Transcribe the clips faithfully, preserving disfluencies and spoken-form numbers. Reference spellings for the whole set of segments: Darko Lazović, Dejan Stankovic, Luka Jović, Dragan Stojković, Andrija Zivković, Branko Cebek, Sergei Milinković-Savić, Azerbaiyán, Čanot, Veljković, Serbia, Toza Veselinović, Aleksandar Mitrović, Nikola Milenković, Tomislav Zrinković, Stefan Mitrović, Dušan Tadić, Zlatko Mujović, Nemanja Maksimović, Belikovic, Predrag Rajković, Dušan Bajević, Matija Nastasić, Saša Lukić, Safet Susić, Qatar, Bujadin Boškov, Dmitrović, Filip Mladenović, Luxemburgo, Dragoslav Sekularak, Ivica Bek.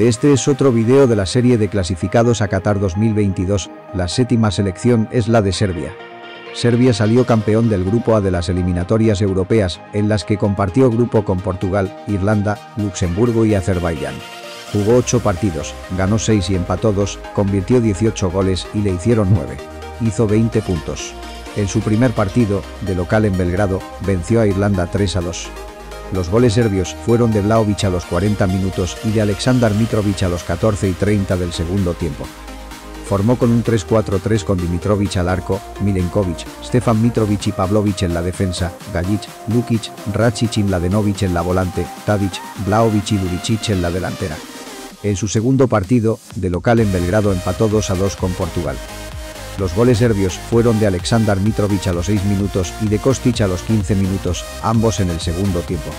Este es otro video de la serie de clasificados a Qatar dos mil veintidós, la séptima selección es la de Serbia. Serbia salió campeón del grupo A de las eliminatorias europeas, en las que compartió grupo con Portugal, Irlanda, Luxemburgo y Azerbaiyán. Jugó ocho partidos, ganó seis y empató dos, convirtió dieciocho goles y le hicieron nueve. Hizo veinte puntos. En su primer partido, de local en Belgrado, venció a Irlanda tres a dos. Los goles serbios fueron de Vlahović a los cuarenta minutos y de Aleksandar Mitrović a los catorce y treinta del segundo tiempo. Formó con un tres cuatro tres con Dmitrović al arco, Milenković, Stefan Mitrović y Pavlović en la defensa, Galjić, Lukić, Račić y Mladenović en la volante, Tadić, Vlahović y Đuričić en la delantera. En su segundo partido, de local en Belgrado empató dos a dos con Portugal. Los goles serbios fueron de Aleksandar Mitrović a los seis minutos y de Kostić a los quince minutos, ambos en el segundo tiempo.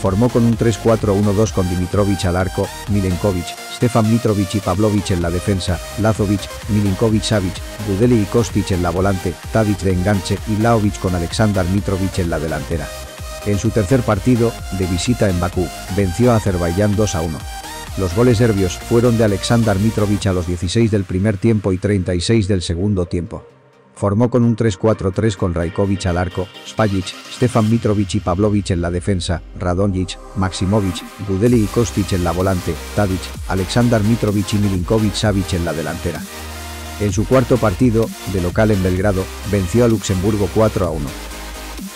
Formó con un tres cuatro uno dos con Dmitrović al arco, Milenković, Stefan Mitrović y Pavlović en la defensa, Lazović, Milinković-Savić, Gudelj y Kostić en la volante, Tadić de enganche y Vlahović con Aleksandar Mitrović en la delantera. En su tercer partido, de visita en Bakú, venció a Azerbaiyán dos a uno. Los goles serbios fueron de Aleksandar Mitrović a los dieciséis del primer tiempo y treinta y seis del segundo tiempo. Formó con un tres cuatro tres con Rajković al arco, Spajić, Stefan Mitrović y Pavlović en la defensa, Radonjić, Maksimović, Gudelj y Kostić en la volante, Tadić, Aleksandar Mitrović y Milinković-Savić en la delantera. En su cuarto partido, de local en Belgrado, venció a Luxemburgo cuatro a uno.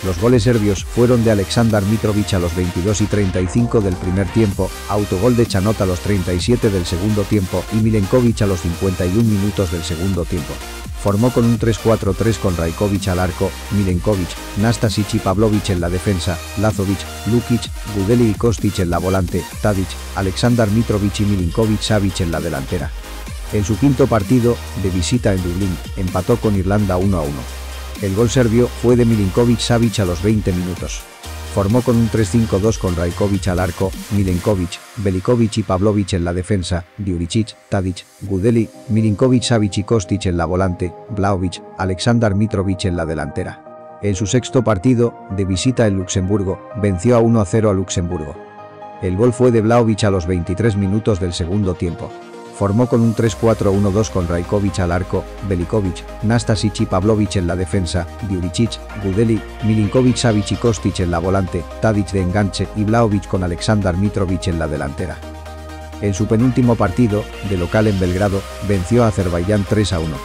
Los goles serbios fueron de Aleksandar Mitrović a los veintidós y treinta y cinco del primer tiempo, autogol de Čanot a los treinta y siete del segundo tiempo y Milenković a los cincuenta y uno minutos del segundo tiempo. Formó con un tres cuatro tres con Rajković al arco, Milenković, Nastasić y Pavlović en la defensa, Lazović, Lukić, Gudelj y Kostić en la volante, Tadić, Aleksandar Mitrović y Milinković-Savić en la delantera. En su quinto partido, de visita en Dublín, empató con Irlanda uno a uno. El gol serbio fue de Milinković-Savić a los veinte minutos. Formó con un tres cinco dos con Rajković al arco, Milenković, Veljković y Pavlović en la defensa, Đuričić, Tadić, Gudelj, Milinković-Savić y Kostić en la volante, Vlahović, Aleksandar Mitrović en la delantera. En su sexto partido, de visita en Luxemburgo, venció a uno a cero a Luxemburgo. El gol fue de Vlahović a los veintitrés minutos del segundo tiempo. Formó con un tres cuatro uno dos con Rajković al arco, Belikovic, Nastasić y Pavlović en la defensa, Đuričić, Gudelj, Milinković-Savić y Kostić en la volante, Tadić de enganche y Vlahović con Aleksandar Mitrović en la delantera. En su penúltimo partido, de local en Belgrado, venció a Azerbaiyán tres a uno.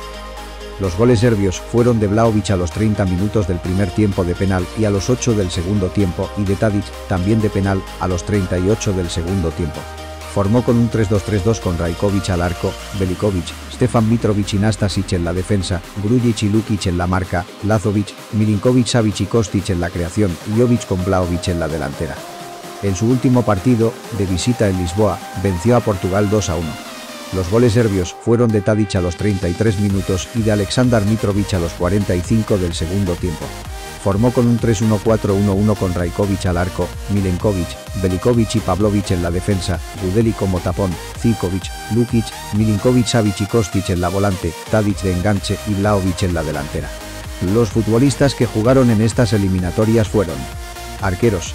Los goles serbios fueron de Vlahović a los treinta minutos del primer tiempo de penal y a los ocho del segundo tiempo y de Tadić, también de penal, a los treinta y ocho del segundo tiempo. Formó con un tres dos tres dos con Rajković al arco, Veljković, Stefan Mitrović y Nastasić en la defensa, Grujić y Lukić en la marca, Lazović, Milinković-Savić y Kostić en la creación y Jović con Vlahović en la delantera. En su último partido, de visita en Lisboa, venció a Portugal dos a uno. Los goles serbios fueron de Tadić a los treinta y tres minutos y de Aleksandar Mitrović a los cuarenta y cinco del segundo tiempo. Formó con un tres uno cuatro uno uno con Rajković al arco, Milenković, Veljković y Pavlović en la defensa, Gudelj como tapón, Zivković, Lukić, Milinković-Savić y Kostić en la volante, Tadić de enganche y Vlahović en la delantera. Los futbolistas que jugaron en estas eliminatorias fueron: arqueros,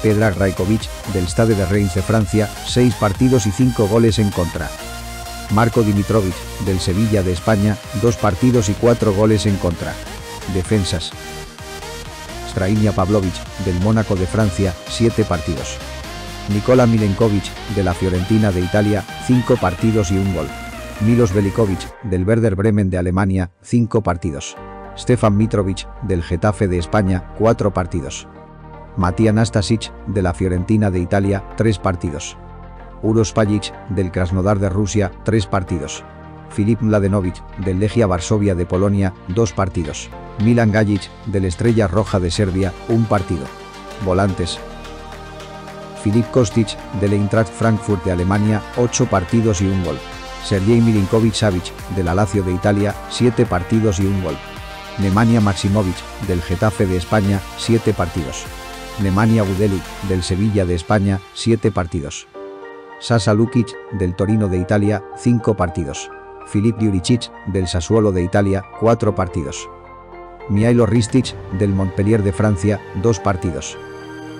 Predrag Rajković, del Stade de Reims de Francia, seis partidos y cinco goles en contra; Marko Dmitrović, del Sevilla de España, dos partidos y cuatro goles en contra; defensas, Strahinja Pavlovic, del Mónaco de Francia, siete partidos; Nikola Milenković, de la Fiorentina de Italia, cinco partidos y un gol; Milos Veljković, del Werder Bremen de Alemania, cinco partidos; Stefan Mitrović, del Getafe de España, cuatro partidos; Matija Nastasić, de la Fiorentina de Italia, tres partidos; Uroš Spajić, del Krasnodar de Rusia, tres partidos; Filip Mladenović, del Legia Varsovia de Polonia, dos partidos; Milan Galjić, del Estrella Roja de Serbia, un partido. Volantes, Filip Kostić, del Eintracht Frankfurt de Alemania, ocho partidos y un gol; Sergei Milinković-Savić, del Lazio de Italia, siete partidos y un gol; Nemanja Maksimović, del Getafe de España, siete partidos; Nemanja Gudelj, del Sevilla de España, siete partidos; Saša Lukić, del Torino de Italia, cinco partidos; Filip Đuričić, del Sassuolo de Italia, cuatro partidos; Mihailo Ristić, del Montpellier de Francia, dos partidos;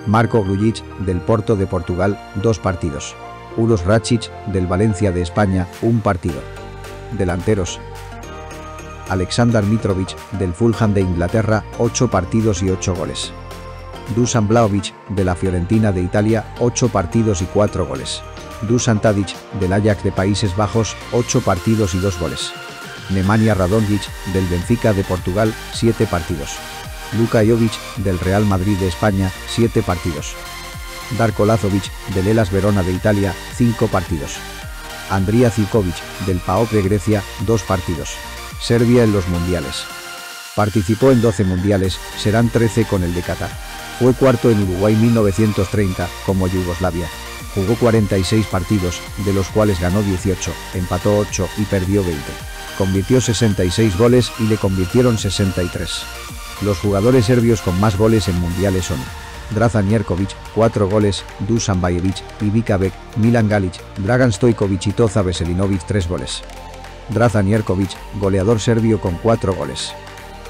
Marko Grujić, del Porto de Portugal, dos partidos; Uroš Spajić, del Valencia de España, un partido. Delanteros. Aleksandar Mitrović, del Fulham de Inglaterra, ocho partidos y ocho goles. Dušan Vlahović, de la Fiorentina de Italia, ocho partidos y cuatro goles. Dušan Tadić, del Ajax de Países Bajos, ocho partidos y dos goles. Nemanja Radonjić, del Benfica de Portugal, siete partidos. Luka Jović, del Real Madrid de España, siete partidos. Darko Lazović, del Elas Verona de Italia, cinco partidos. Andrija Zivković, del P A O K de Grecia, dos partidos. Serbia en los mundiales. Participó en doce mundiales, serán trece con el de Qatar. Fue cuarto en Uruguay mil novecientos treinta, como Yugoslavia. Jugó cuarenta y seis partidos, de los cuales ganó dieciocho, empató ocho y perdió veinte. Convirtió sesenta y seis goles y le convirtieron sesenta y tres. Los jugadores serbios con más goles en mundiales son Draza Jerkovic, cuatro goles, Dušan Bajević, Ivica Bek, Milan Galić, Dragan Stojković y Toza Veselinović, tres goles. Draza Jerkovic, goleador serbio con cuatro goles.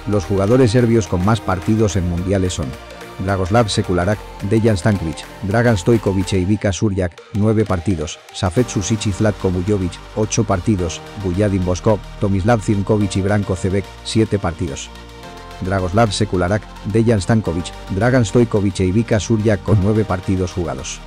Los jugadores serbios con más partidos en mundiales son Dragoslav Sekularak, Dejan Stankovic, Dragan Stojković e Vika Surjak, nueve partidos, Safet Susić y Zlatko Mujović, ocho partidos, Bujadin Boškov, Tomislav Zrinković y Branko Cebek, siete partidos. Dragoslav Sekularak, Dejan Stankovic, Dragan Stojković e Vika Surjak con nueve partidos jugados.